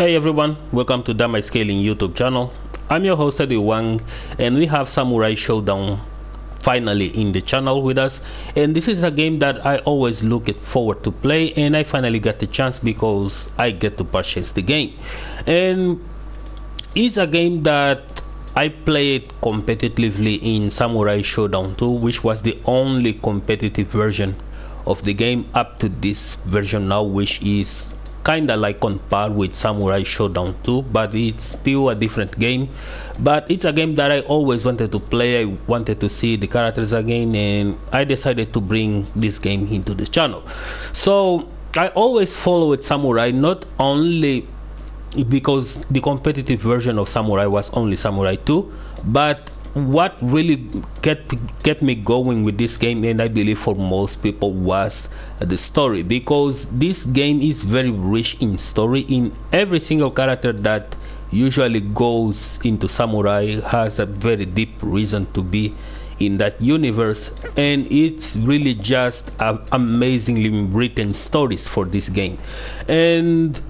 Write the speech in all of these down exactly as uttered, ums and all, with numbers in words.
Hey everyone, welcome to Damage Scaling YouTube channel. I'm your host Eddie Wang, and we have Samurai Shodown finally in the channel with us, and this is a game that I always look forward to play, and I finally got the chance because I get to purchase the game. And it's a game that I played competitively in Samurai Shodown two, which was the only competitive version of the game up to this version now, which is kinda like on par with Samurai Shodown two, but it's still a different game. But it's a game that I always wanted to play. I wanted to see the characters again, and I decided to bring this game into this channel. So I always followed Samurai, not only because the competitive version of Samurai was only Samurai two, but what really get get me going with this game, and I believe for most people, was the story, because this game is very rich in story. In every single character that usually goes into Samurai has a very deep reason to be in that universe, and it's really just uh, amazingly written stories for this game. And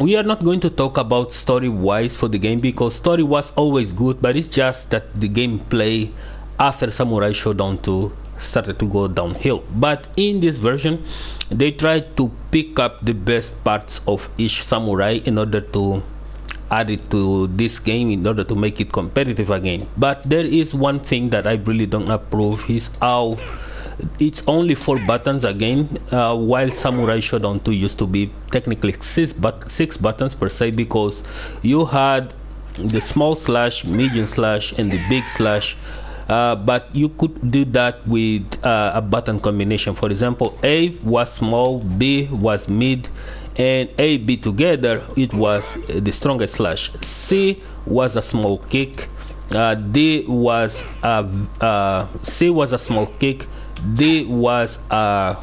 we are not going to talk about story-wise for the game, because story was always good, but it's just that the gameplay after Samurai Shodown two started to go downhill. But in this version, they tried to pick up the best parts of each Samurai in order to add it to this game, in order to make it competitive again. But there is one thing that I really don't approve, is how it's only four buttons again, uh, while Samurai Shodown two used to be technically six, but six buttons per se, because you had the small slash, medium slash, and the big slash, uh, but you could do that with uh, a button combination. For example, A was small, B was mid, and A, B together, it was the strongest slash. C was a small kick, uh, D was a, uh, C was a small kick, D was a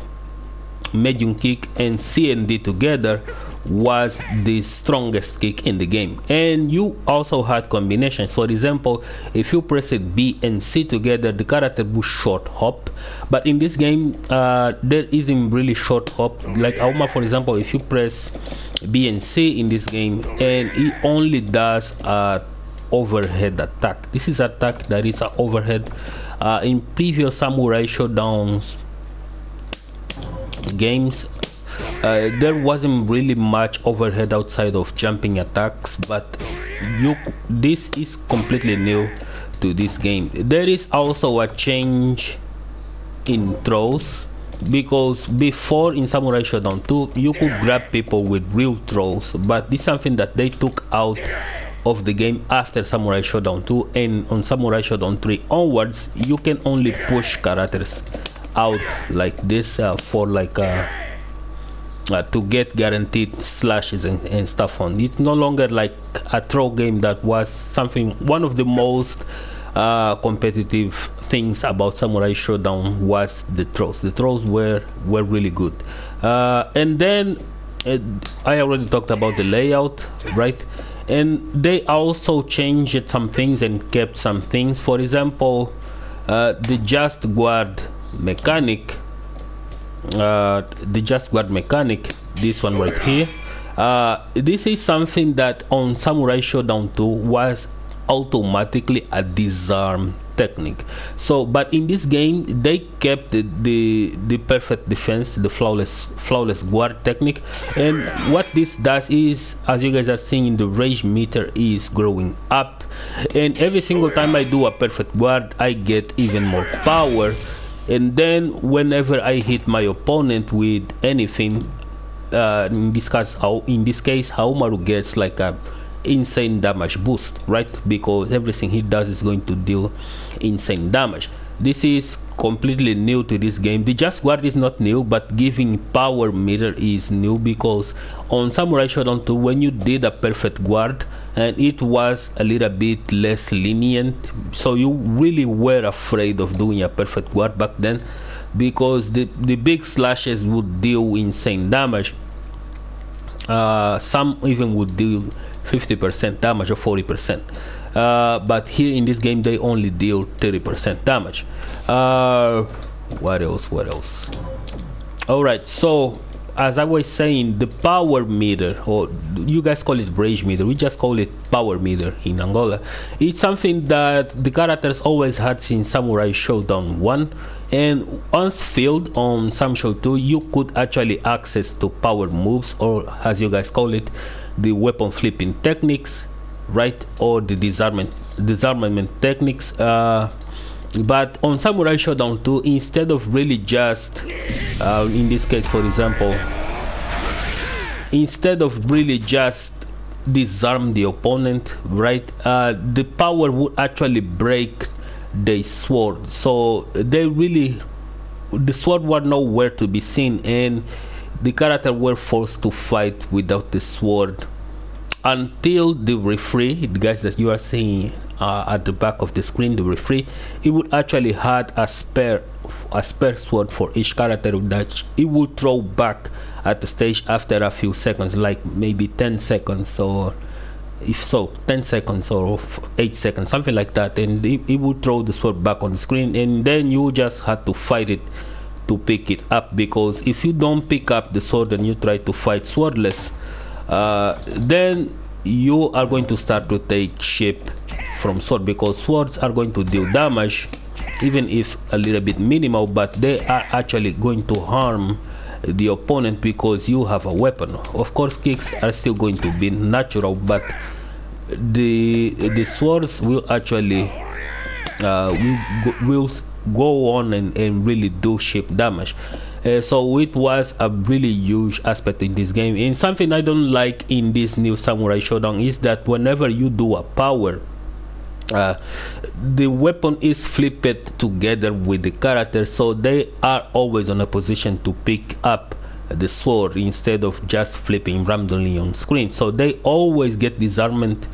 medium kick, and C and D together was the strongest kick in the game. And you also had combinations. For example, if you press it B and C together, the character will short hop, but in this game uh, there isn't really short hop. Like Aoma, for example, if you press B and C in this game, and it only does a overhead attack. This is attack that is an overhead. Uh, in previous Samurai Shodown's games, uh, there wasn't really much overhead outside of jumping attacks, but you, this is completely new to this game. There is also a change in throws, because before in Samurai Shodown two you could grab people with real throws, but this is something that they took out of the game after Samurai Shodown two, and on Samurai Shodown three onwards you can only push characters out like this uh, for like uh, uh, to get guaranteed slashes and, and stuff on. It's no longer like a throw game. That was something, one of the most uh, competitive things about Samurai Shodown was the throws. The throws were, were really good. Uh, and then uh, I already talked about the layout, right? And they also changed some things and kept some things. For example, uh, the just guard mechanic, uh, the just guard mechanic, this one right here, uh, this is something that on Samurai Shodown two was automatically a disarm technique. So but in this game they kept the, the the perfect defense, the flawless flawless guard technique. And what this does is, as you guys are seeing, in the rage meter is growing up, and every single time I do a perfect guard I get even more power. And then whenever I hit my opponent with anything, uh, in this case how in this case Haohmaru gets like a insane damage boost, right? Because everything he does is going to deal insane damage. This is completely new to this game. The just guard is not new, but giving power meter is new, because on Samurai Shodown two, when you did a perfect guard, and it was a little bit less lenient, so you really were afraid of doing a perfect guard back then, because the the big slashes would deal insane damage. Uh, some even would deal fifty percent damage or forty percent, uh, but here in this game they only deal thirty percent damage. Uh, what else, what else? Alright, so as I was saying, the power meter, or you guys call it rage meter, we just call it power meter in Angola, it's something that the characters always had since Samurai Shodown one, and once filled on Sam Show two, you could actually access to power moves, or as you guys call it, the weapon flipping techniques, right, or the disarmament disarmament techniques. Uh, but on Samurai Shodown two, instead of really just uh, in this case, for example, instead of really just disarm the opponent, right, uh, the power would actually break the sword, so they really, the sword were nowhere to be seen, and the characters were forced to fight without the sword until the referee, the guys that you are seeing uh, at the back of the screen, the referee, it would actually had a spare a spare sword for each character that it would throw back at the stage after a few seconds, like maybe ten seconds, or if so ten seconds or eight seconds, something like that, and it, it would throw the sword back on the screen, and then you just had to fight it to pick it up, because if you don't pick up the sword and you try to fight swordless, uh, then you are going to start to take shape from sword, because swords are going to deal damage, even if a little bit minimal, but they are actually going to harm the opponent because you have a weapon. Of course, kicks are still going to be natural, but the the swords will actually uh, will, will go on and, and really do shape damage. Uh, so it was a really huge aspect in this game, and something I don't like in this new Samurai Shodown is that whenever you do a power, uh, the weapon is flipped together with the character, so they are always on a position to pick up the sword instead of just flipping randomly on screen, so they always get disarmament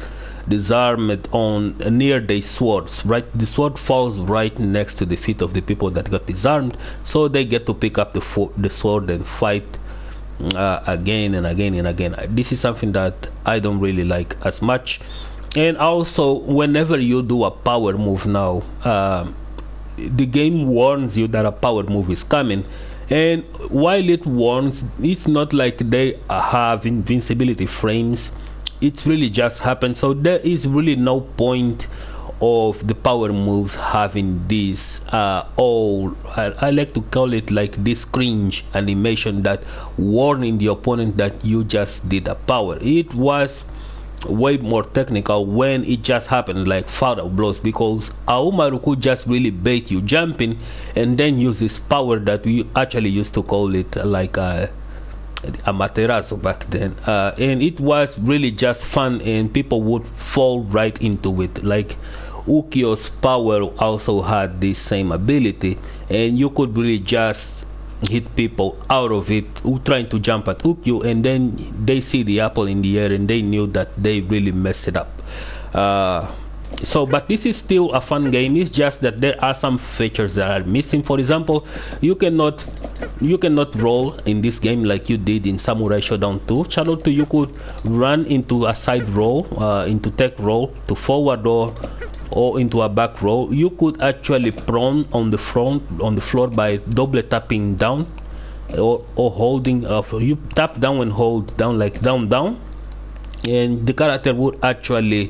disarmed on near the swords, right? The sword falls right next to the feet of the people that got disarmed, so they get to pick up the, the sword and fight uh, again and again and again. This is something that I don't really like as much. And also, whenever you do a power move now, uh, the game warns you that a power move is coming, and while it warns, it's not like they have invincibility frames. It's really just happened, so there is really no point of the power moves having this uh, all, I, I like to call it like this cringe animation that warning the opponent that you just did a power. It was way more technical when it just happened like fatal blows, because Haohmaru could just really bait you jumping and then use this power that we actually used to call it like a Amaterasu back then, uh, and it was really just fun, and people would fall right into it. Like Ukyo's power also had this same ability, and you could really just hit people out of it who trying to jump at Ukyo, and then they see the apple in the air and they knew that they really messed it up. Uh, so but this is still a fun game. It's just that there are some features that are missing. For example, you cannot you cannot roll in this game like you did in Samurai Shodown two. Shodown two, you could run into a side roll, uh, into tech roll, to forward roll, or into a back roll. You could actually prone on the front on the floor by double tapping down, or, or holding uh, you tap down and hold down, like down down, and the character would actually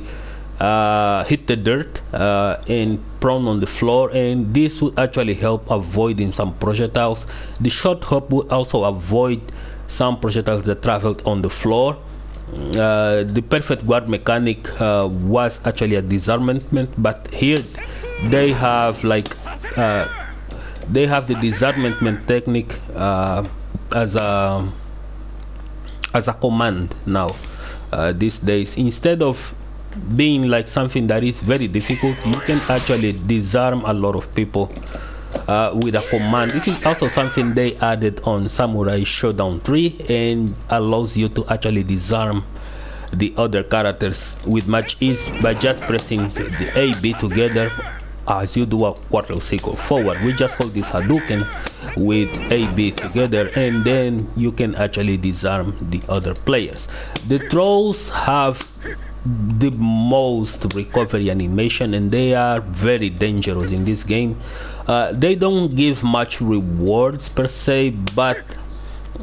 Uh, hit the dirt uh, and prone on the floor, and this would actually help avoiding some projectiles. The short hop would also avoid some projectiles that traveled on the floor. Uh, the perfect guard mechanic uh, was actually a disarmament, but here they have like uh, they have the disarmament technique uh, as a as a command now uh, these days, instead of being like something that is very difficult. You can actually disarm a lot of people uh, with a command. This is also something they added on Samurai Shodown three, and allows you to actually disarm the other characters with much ease by just pressing the A, B together as you do a quarter circle forward. We just call this Hadouken with A, B together, and then you can actually disarm the other players. The trolls have the most recovery animation, and they are very dangerous in this game. Uh, they don't give much rewards per se, but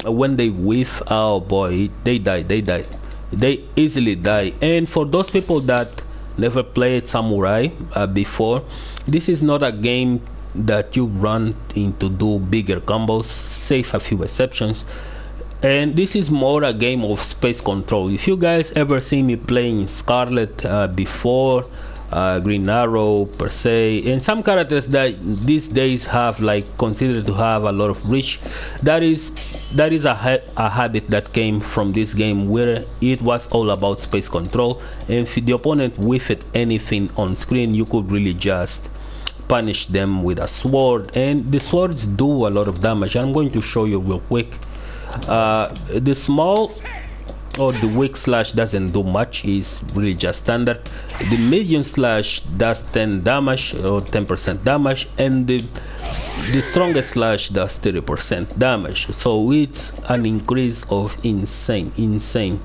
when they whiff, oh boy, they die, they die, they easily die. And for those people that never played Samurai uh, before, this is not a game that you run into do bigger combos, save a few exceptions, and this is more a game of space control. If you guys ever see me playing Scarlet uh, before, uh, Green Arrow per se, and some characters that these days have like considered to have a lot of reach, that is that is a, ha a habit that came from this game where it was all about space control, and if the opponent whiffed anything on screen, you could really just punish them with a sword, and the swords do a lot of damage. I'm going to show you real quick. Uh, the small or the weak slash doesn't do much, it's really just standard. The medium slash does ten damage or ten percent damage, and the the strongest slash does thirty percent damage, so it's an increase of insane insane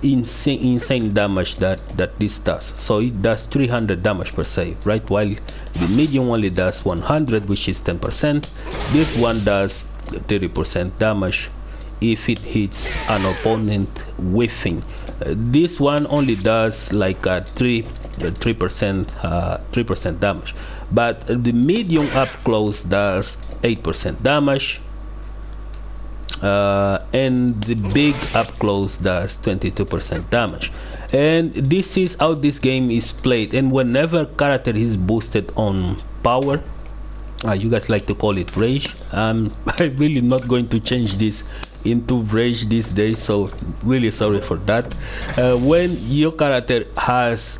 Insane, insane damage that that this does. So it does three hundred damage per save, right? While the medium only does one hundred, which is ten percent. This one does thirty percent damage if it hits an opponent whiffing. Uh, this one only does like a three three percent three percent damage, but the medium up close does eight percent damage. Uh, and the big up close does twenty-two percent damage, and this is how this game is played. And whenever character is boosted on power, uh, you guys like to call it rage, um, I'm really not going to change this into rage these days, so really sorry for that. Uh, when your character has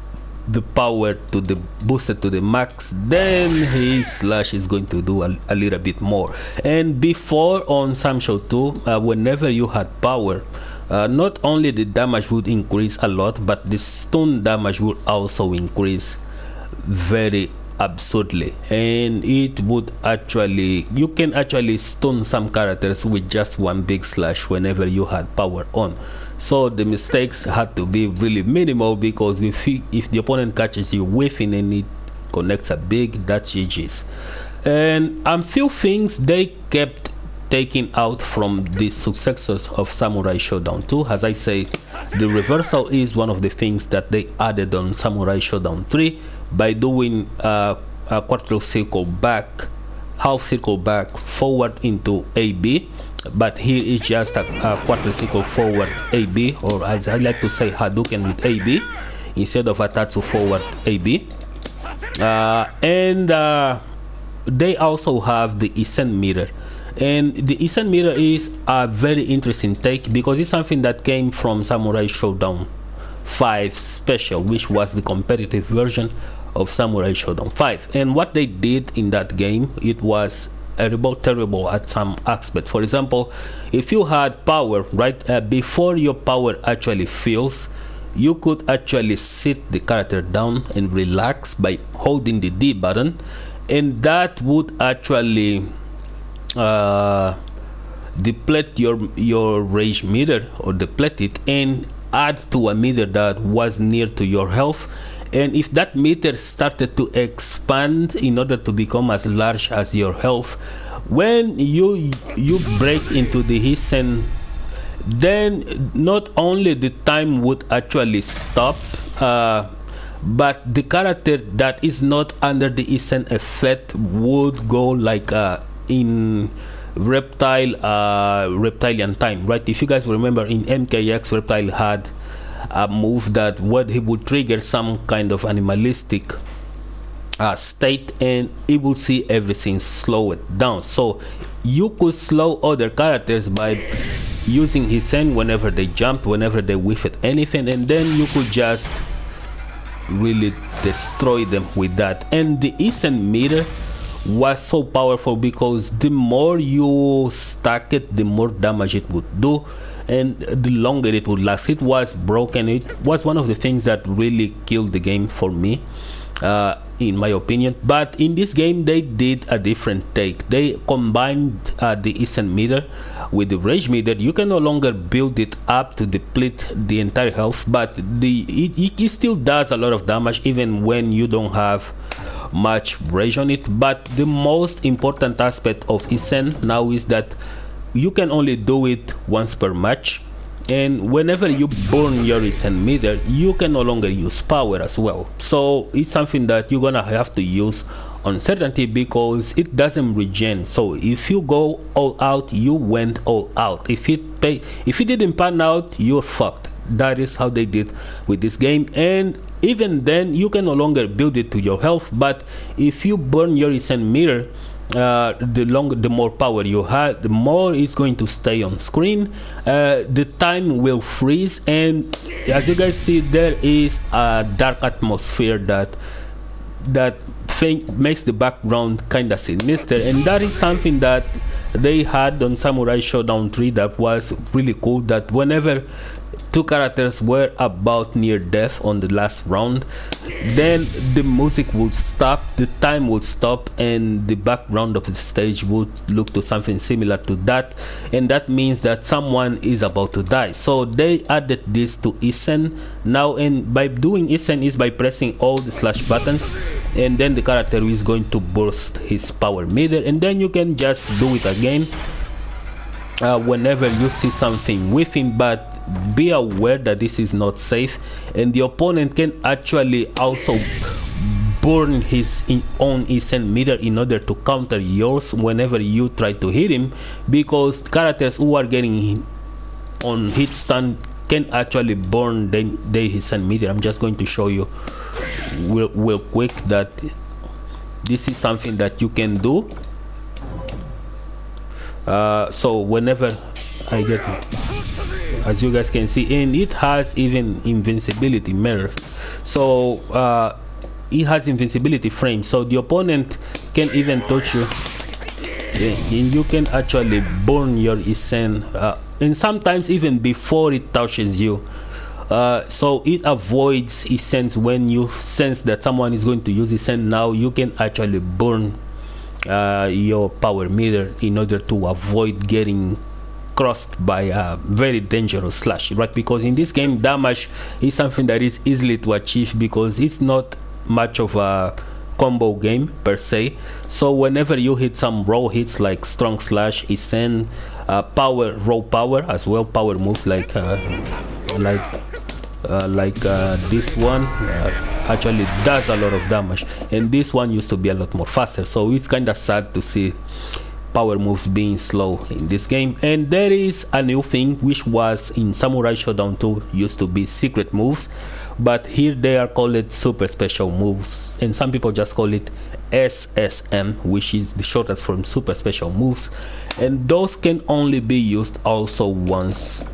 the power to the boosted to the max, then his slash is going to do a, a little bit more. And before on Samurai Shodown two, uh, whenever you had power, uh, not only the damage would increase a lot, but the stun damage would also increase very absurdly, and it would actually, you can actually stun some characters with just one big slash whenever you had power on. So the mistakes had to be really minimal, because if he, if the opponent catches you whiffing and it connects a big, that's G G's. And a um, few things they kept taking out from the successors of Samurai Shodown two. As I say, the reversal is one of the things that they added on Samurai Shodown three by doing uh, a quarter circle back, half circle back forward into A B, but here is just a, a quarter circle forward A B, or as I like to say, Hadouken with A B instead of a Tatsu forward A B. Uh, and uh, they also have the Issen mirror, and the Issen mirror is a very interesting take because it's something that came from Samurai Shodown five Special, which was the competitive version of Samurai Shodown five. And what they did in that game, it was terrible, terrible at some aspect. For example, if you had power, right, uh, before your power actually fails, you could actually sit the character down and relax by holding the D button, and that would actually uh, deplete your your rage meter, or deplete it, and add to a meter that was near to your health. And if that meter started to expand in order to become as large as your health, when you you break into the Issen, then not only the time would actually stop, uh, but the character that is not under the Issen effect would go like uh, in reptile uh, reptilian time, right? If you guys remember, in M K X, Reptile had a move that what he would trigger some kind of animalistic uh, state, and it would see everything slow it down. So you could slow other characters by using his hand whenever they jumped, whenever they whiffed at anything, and then you could just really destroy them with that. And the Issen mirror was so powerful because the more you stack it, the more damage it would do, and the longer it would last. It was broken. It was one of the things that really killed the game for me, uh, in my opinion. But in this game, they did a different take. They combined uh, the Issen meter with the rage meter. You can no longer build it up to deplete the entire health, but the it, it still does a lot of damage even when you don't have much rage on it. But the most important aspect of Issen now is that you can only do it once per match, and whenever you burn your Issen meter, you can no longer use power as well. So it's something that you're gonna have to use uncertainty, because it doesn't regen. So if you go all out, you went all out. If it pay, if it didn't pan out, you're fucked. That is how they did with this game, and even then you can no longer build it to your health. But if you burn your Issen mirror, uh, the longer, the more power you have, the more it's going to stay on screen. Uh, the time will freeze, and as you guys see, there is a dark atmosphere that that thing makes the background kind of sinister, and that is something that they had on Samurai Shodown three that was really cool. That whenever two characters were about near death on the last round, then the music would stop, the time would stop, and the background of the stage would look to something similar to that, and that means that someone is about to die. So they added this to Issen now, and by doing Issen is by pressing all the slash buttons, and then the character is going to burst his power meter, and then you can just do it again uh, whenever you see something with him. But be aware that this is not safe, and the opponent can actually also burn his own Issen meter in order to counter yours whenever you try to hit him, because characters who are getting on hit stun can actually burn then they Issen meter. I'm just going to show you real, real quick that this is something that you can do. Uh, so whenever I get it, as you guys can see, and it has even invincibility mirrors, so uh, it has invincibility frame, so the opponent can even touch you, and you can actually burn your Issen, uh, and sometimes even before it touches you. Uh, so it avoids Issen. When you sense that someone is going to use Issen now, you can actually burn uh, your power meter in order to avoid getting crossed by a very dangerous slash, right? Because in this game, damage is something that is easily to achieve because it's not much of a combo game per se. So whenever you hit some raw hits like strong slash, Issen, uh, power, raw power as well, power moves like uh, like uh, like uh, this one uh, actually does a lot of damage, and this one used to be a lot more faster. So it's kind of sad to see power moves being slow in this game. And there is a new thing which was in Samurai Shodown two, used to be secret moves, but here they are called super special moves, and some people just call it S S M, which is the shortest from super special moves, and those can only be used also once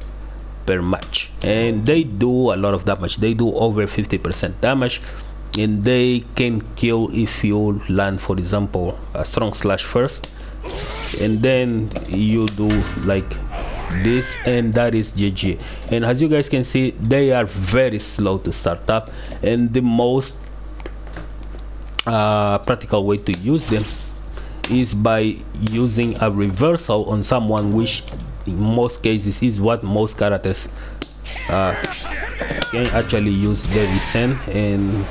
per match, and they do a lot of damage. They do over fifty percent damage, and they can kill if you land, for example, a strong slash first, and then you do like this, and that is G G. And as you guys can see, they are very slow to start up, and the most uh, practical way to use them is by using a reversal on someone, which in most cases is what most characters uh, can actually use their Issen. And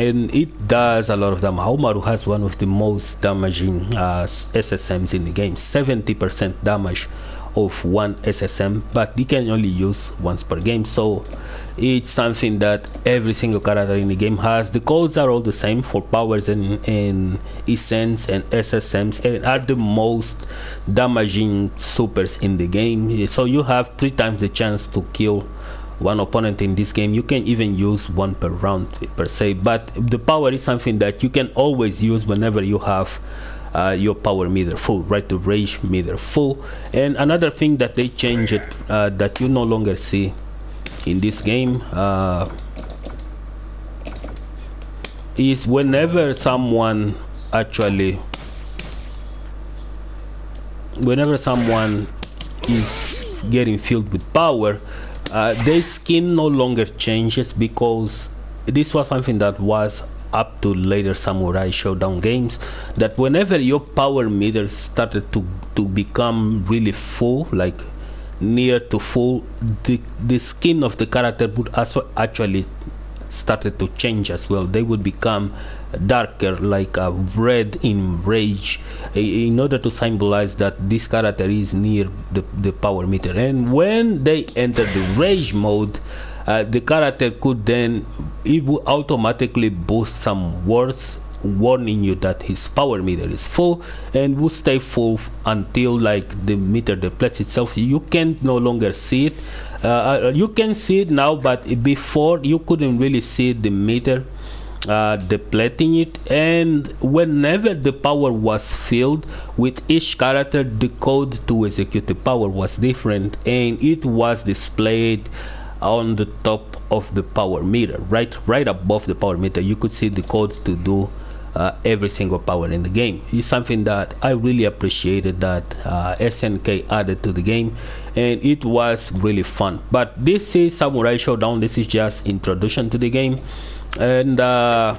And it does a lot of damage. Haohmaru has one of the most damaging uh, S S Ms in the game, seventy percent damage of one S S M, but they can only use once per game. So it's something that every single character in the game has. The codes are all the same for powers and, and Issens and S S Ms, and are the most damaging supers in the game. So you have three times the chance to kill one opponent in this game. You can even use one per round per se, but the power is something that you can always use whenever you have uh, your power meter full, right? The rage meter full. And another thing that they changed uh, that you no longer see in this game uh, is whenever someone actually whenever someone is getting filled with power, Uh, their skin no longer changes, because this was something that was up to later Samurai Shodown games, that whenever your power meter started to, to become really full, like near to full, the, the skin of the character would also actually started to change as well. They would become darker, like a red in rage, in order to symbolize that this character is near the, the power meter. And when they enter the rage mode, uh, the character could then, it will automatically boost some words warning you that his power meter is full, and would stay full until like the meter depletes itself. You can no longer see it. Uh, you can see it now, but before you couldn't really see the meter uh, depleting it. And whenever the power was filled, with each character the code to execute the power was different, and it was displayed on the top of the power meter, right right above the power meter. You could see the code to do Uh, every single power in the game. Is something that I really appreciated that uh, S N K added to the game, and it was really fun. But this is Samurai Shodown. This is just introduction to the game, and uh,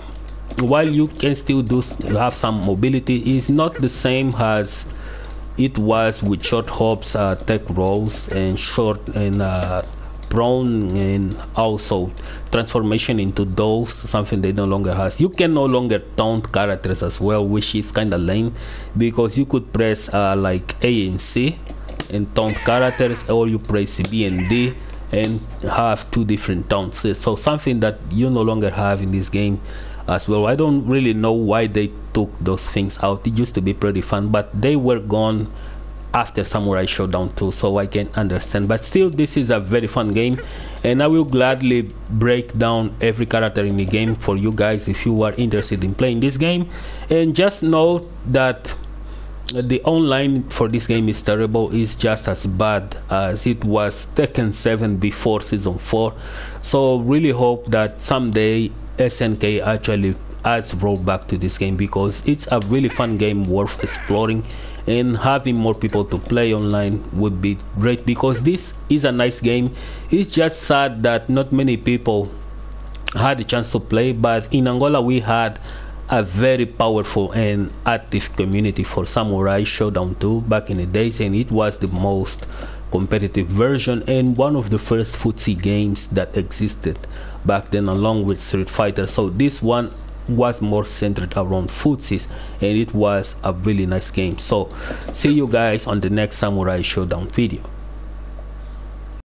while you can still do have some mobility, it's not the same as it was with short hops, uh, tech rolls, and short and uh, prone, and also transformation into dolls, something they no longer has. You can no longer taunt characters as well, which is kind of lame, because you could press uh, like A and C and taunt characters, or you press B and D and have two different taunts. So something that you no longer have in this game as well. I don't really know why they took those things out. It used to be pretty fun, but they were gone after Samurai Shodown two, so I can understand. But still, this is a very fun game, and I will gladly break down every character in the game for you guys if you are interested in playing this game. And just know that the online for this game is terrible. It's just as bad as it was Tekken seven before season four. So really hope that someday S N K actually adds rollback to this game, because it's a really fun game worth exploring, and having more people to play online would be great, because this is a nice game. It's just sad that not many people had a chance to play, but in Angola we had a very powerful and active community for Samurai Shodown two back in the days, and it was the most competitive version and one of the first footsie games that existed back then, along with Street Fighter. So this one was more centered around footsies, and it was a really nice game. So see you guys on the next Samurai Shodown video.